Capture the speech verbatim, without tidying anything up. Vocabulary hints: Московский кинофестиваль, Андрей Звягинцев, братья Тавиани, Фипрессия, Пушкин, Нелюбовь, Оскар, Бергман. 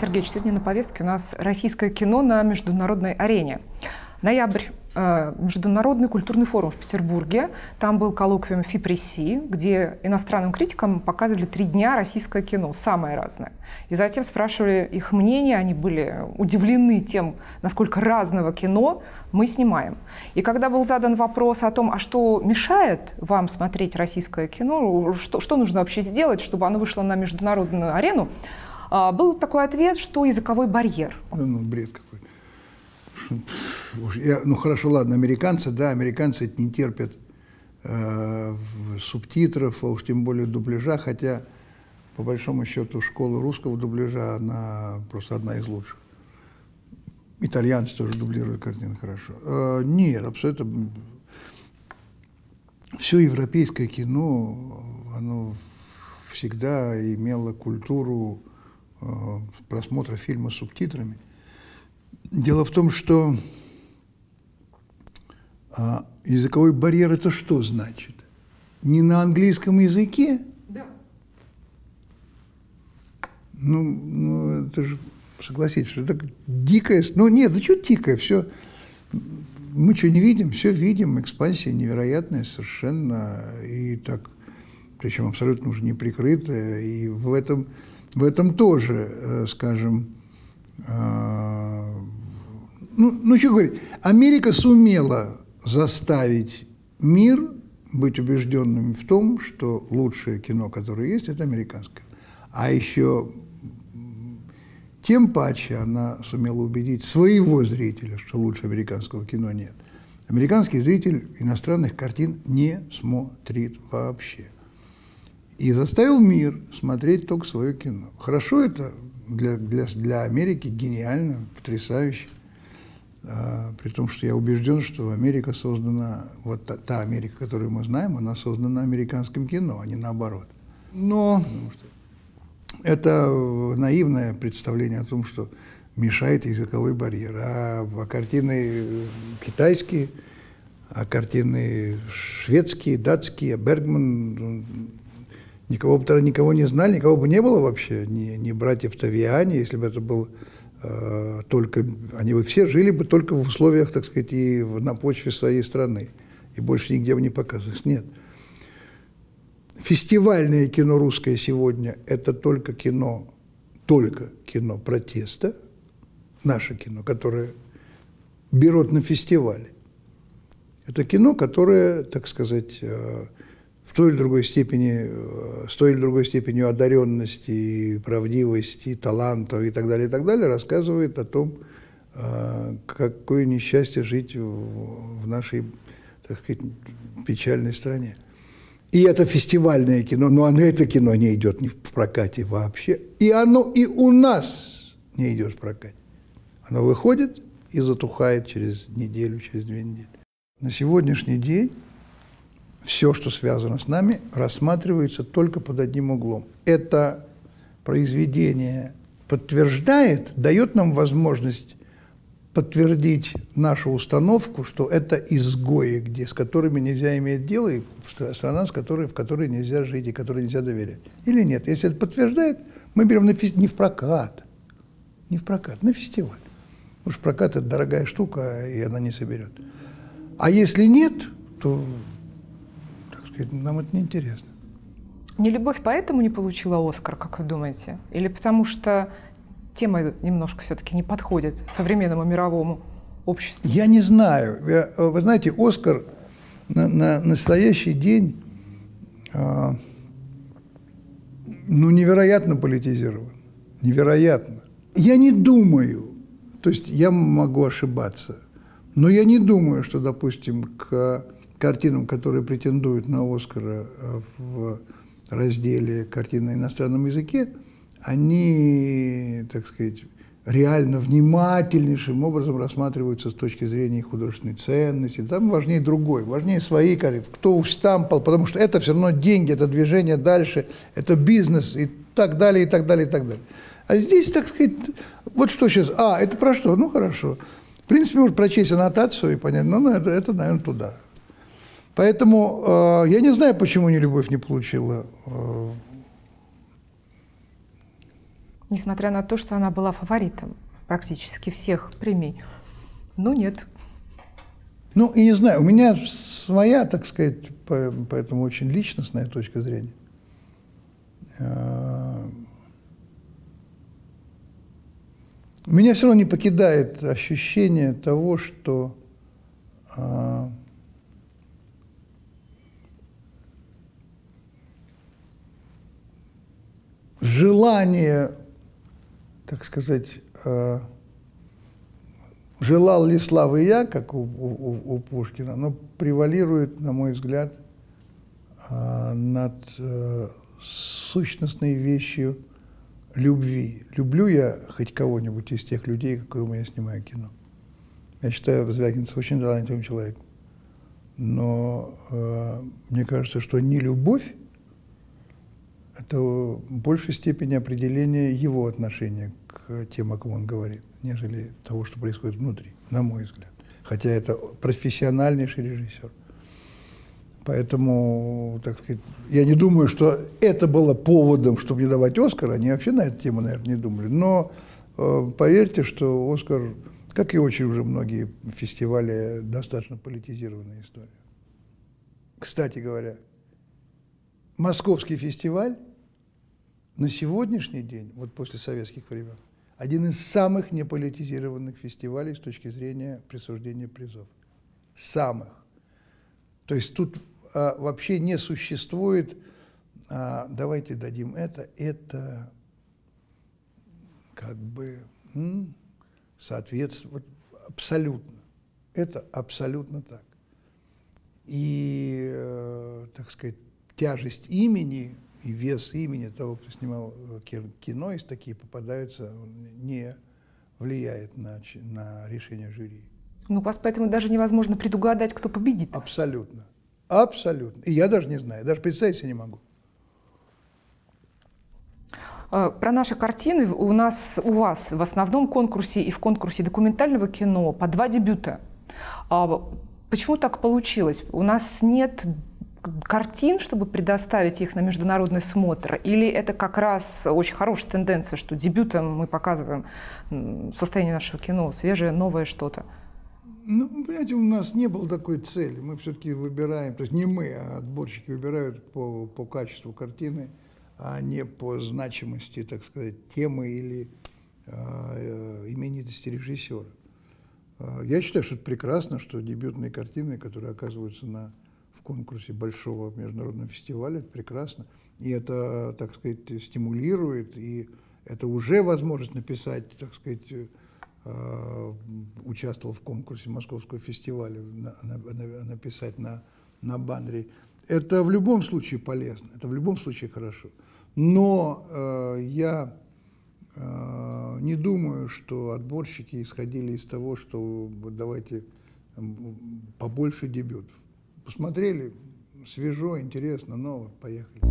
Александр Сергеевич, сегодня на повестке у нас российское кино на международной арене. Ноябрь. Международный культурный форум в Петербурге. Там был коллоквиум «Фипрессии», где иностранным критикам показывали три дня российское кино, самое разное. И затем спрашивали их мнение, они были удивлены тем, насколько разного кино мы снимаем. И когда был задан вопрос о том, а что мешает вам смотреть российское кино, что, что нужно вообще сделать, чтобы оно вышло на международную арену, был такой ответ, что языковой барьер. Ну, бред какой-то. Я, ну хорошо, ладно, американцы, да, американцы это не терпят э, субтитров, а уж тем более дубляжа, хотя, по большому счету, школа русского дубляжа, она просто одна из лучших. Итальянцы тоже дублируют картины хорошо. Э, нет, абсолютно. Все европейское кино, оно всегда имело культуру э, просмотра фильма с субтитрами. Дело в том, что а, языковой барьер – это что значит? Не на английском языке? Да. Ну, ну это же, согласитесь, что это дикое… Ну, нет, да что дикое, все… Мы что, не видим? Все видим, экспансия невероятная совершенно, и так, причем абсолютно уже неприкрытая, и в этом, в этом тоже, скажем… Ну, ну, что говорить, Америка сумела заставить мир быть убежденным в том, что лучшее кино, которое есть, это американское. А еще тем паче она сумела убедить своего зрителя, что лучше американского кино нет. Американский зритель иностранных картин не смотрит вообще. И заставил мир смотреть только свое кино. Хорошо это? Для, для, для Америки гениально, потрясающе, а, при том, что я убежден, что Америка создана, вот та, та Америка, которую мы знаем, она создана американским кино, а не наоборот. Но это наивное представление о том, что мешает языковой барьер. А, а картины китайские, а картины шведские, датские, а Бергман... Никого бы никого не знали, никого бы не было вообще, ни, ни братьев Тавиани, если бы это было э, только... Они бы все жили бы только в условиях, так сказать, и на почве своей страны, и больше нигде бы не показывались. Нет. Фестивальное кино русское сегодня – это только кино, только кино протеста, наше кино, которое берут на фестивале. Это кино, которое, так сказать... Э, в той или другой степени, с той или другой степенью одаренности, правдивости, талантов и так далее, и так далее, рассказывает о том, какое несчастье жить в нашей, так сказать, печальной стране. И это фестивальное кино, но оно, это кино не идет ни в прокате вообще, и оно и у нас не идет в прокате. Оно выходит и затухает через неделю, через две недели. На сегодняшний день все, что связано с нами, рассматривается только под одним углом. Это произведение подтверждает, дает нам возможность подтвердить нашу установку, что это изгои, где, с которыми нельзя иметь дело, и страна, с которой, в которой нельзя жить, и которой нельзя доверять. Или нет? Если это подтверждает, мы берем на фи- не в прокат, не в прокат, на фестиваль. Потому что прокат – это дорогая штука, и она не соберет. А если нет, то... Нам это неинтересно. Нелюбовь поэтому не получила «Оскар», как вы думаете? Или потому что тема немножко все-таки не подходит современному мировому обществу? Я не знаю. Я, вы знаете, «Оскар» на, на настоящий день э, ну, невероятно политизирован. Невероятно. Я не думаю, то есть я могу ошибаться, но я не думаю, что, допустим, к... картинам, которые претендуют на «Оскара» в разделе «Картины на иностранном языке», они, так сказать, реально внимательнейшим образом рассматриваются с точки зрения художественной ценности. Там важнее другой, важнее свои картины, кто встампал, потому что это все равно деньги, это движение дальше, это бизнес и так далее, и так далее, и так далее. А здесь, так сказать, вот что сейчас, а, это про что? Ну, хорошо. В принципе, можно прочесть аннотацию и понять, ну, это, это наверное, туда. Поэтому э, я не знаю, почему «Нелюбовь» не получила. Э, несмотря на то, что она была фаворитом практически всех премий. Ну, нет. Ну, и не знаю, у меня своя, так сказать, поэтому очень личностная точка зрения. Меня все равно не покидает ощущение того, что а, желание, так сказать, а, желал ли славы я, как у, у, у Пушкина, оно превалирует, на мой взгляд, а, над а, сущностной вещью любви. Люблю я хоть кого-нибудь из тех людей, которым я снимаю кино. Я считаю Звягинцева очень талантливым человеком. Но э, мне кажется, что нелюбовь – это в большей степени определение его отношения к тем, о ком он говорит, нежели того, что происходит внутри, на мой взгляд. Хотя это профессиональнейший режиссер. Поэтому, так сказать, я не думаю, что это было поводом, чтобы не давать «Оскар». Они вообще на эту тему, наверное, не думали. Но э, поверьте, что «Оскар», как и очень уже многие фестивали, достаточно политизированная история. Кстати говоря, Московский фестиваль на сегодняшний день, вот после советских времен, один из самых неполитизированных фестивалей с точки зрения присуждения призов. Самых. То есть тут вообще не существует, а, давайте дадим это, это как бы соответствует абсолютно. Это абсолютно так. И, э, так сказать, тяжесть имени и вес имени того, кто снимал кино, если такие попадаются, не влияет на, на решение жюри. Ну, вас поэтому даже невозможно предугадать, кто победит. Абсолютно. Абсолютно. И я даже не знаю, даже представить себе не могу. Про наши картины. У нас, у вас в основном конкурсе и в конкурсе документального кино по два дебюта. Почему так получилось? У нас нет картин, чтобы предоставить их на международный смотр? Или это как раз очень хорошая тенденция, что дебютом мы показываем состояние нашего кино, свежее, новое что-то? Ну, понимаете, у нас не было такой цели. Мы все-таки выбираем, то есть не мы, а отборщики выбирают по, по качеству картины, а не по значимости, так сказать, темы или э, именитости режиссера. Я считаю, что это прекрасно, что дебютные картины, которые оказываются на, в конкурсе большого международного фестиваля, это прекрасно. И это, так сказать, стимулирует, и это уже возможность написать, так сказать, участвовал в конкурсе Московского фестиваля, на, на, на, написать на, на баннере. Это в любом случае полезно, это в любом случае хорошо. Но э, я э, не думаю, что отборщики исходили из того, что давайте побольше дебютов. Посмотрели, свежо, интересно, ново, поехали.